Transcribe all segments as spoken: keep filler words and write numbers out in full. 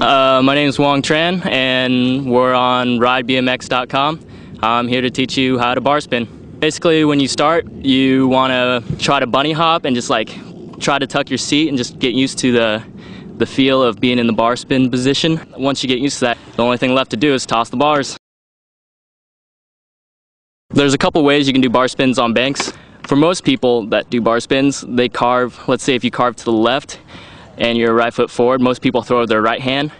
Uh, my name is Hoang Tran, and we're on ride B M X dot com. I'm here to teach you how to bar spin. Basically, when you start, you want to try to bunny hop and just like try to tuck your seat and just get used to the the feel of being in the bar spin position. Once you get used to that, the only thing left to do is toss the bars. There's a couple ways you can do bar spins on banks. For most people that do bar spins, they carve, let's say if you carve to the left and your right foot forward, most people throw their right hand.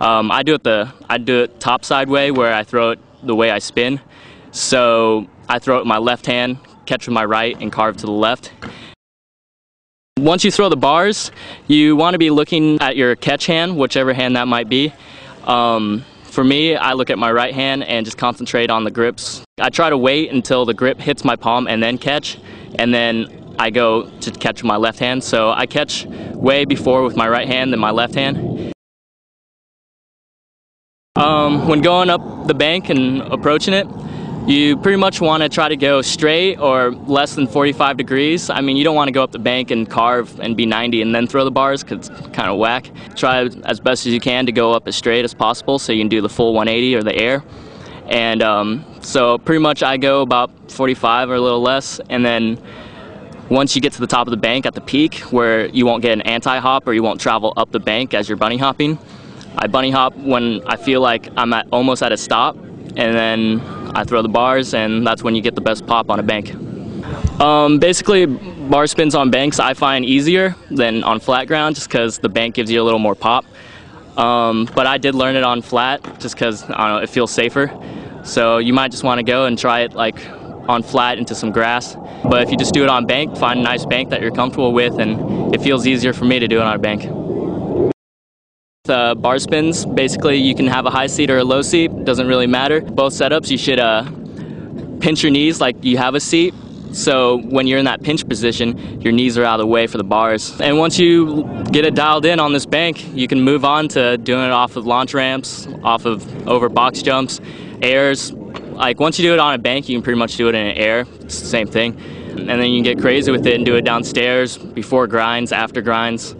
Um, I do it the I do it top side way, where I throw it the way I spin. So I throw it with my left hand, catch with my right, and carve to the left. Once you throw the bars, you want to be looking at your catch hand, whichever hand that might be. Um, for me, I look at my right hand and just concentrate on the grips. I try to wait until the grip hits my palm and then catch, and then I go to catch with my left hand. So I catch way before with my right hand than my left hand. Um, when going up the bank and approaching it, you pretty much want to try to go straight or less than forty-five degrees. I mean, you don't want to go up the bank and carve and be ninety and then throw the bars, because it's kind of whack. Try as best as you can to go up as straight as possible so you can do the full one eighty or the air. And um, so pretty much I go about forty-five or a little less, and then once you get to the top of the bank at the peak where you won't get an anti-hop or you won't travel up the bank as you're bunny hopping, I bunny hop when I feel like I'm at, almost at a stop, and then I throw the bars, and that's when you get the best pop on a bank. Um, basically, bar spins on banks I find easier than on flat ground, just because the bank gives you a little more pop. Um, but I did learn it on flat just because, I don't know, it feels safer. So you might just want to go and try it like on flat into some grass. But if you just do it on bank, find a nice bank that you're comfortable with, and it feels easier for me to do it on a bank. Uh, bar spins, basically you can have a high seat or a low seat, doesn't really matter. Both setups you should uh, pinch your knees like you have a seat, so when you're in that pinch position your knees are out of the way for the bars. And once you get it dialed in on this bank, you can move on to doing it off of launch ramps, off of over box jumps, airs. Like once you do it on a bank you can pretty much do it in an air, it's the same thing. And then you can get crazy with it and do it downstairs, before grinds, after grinds.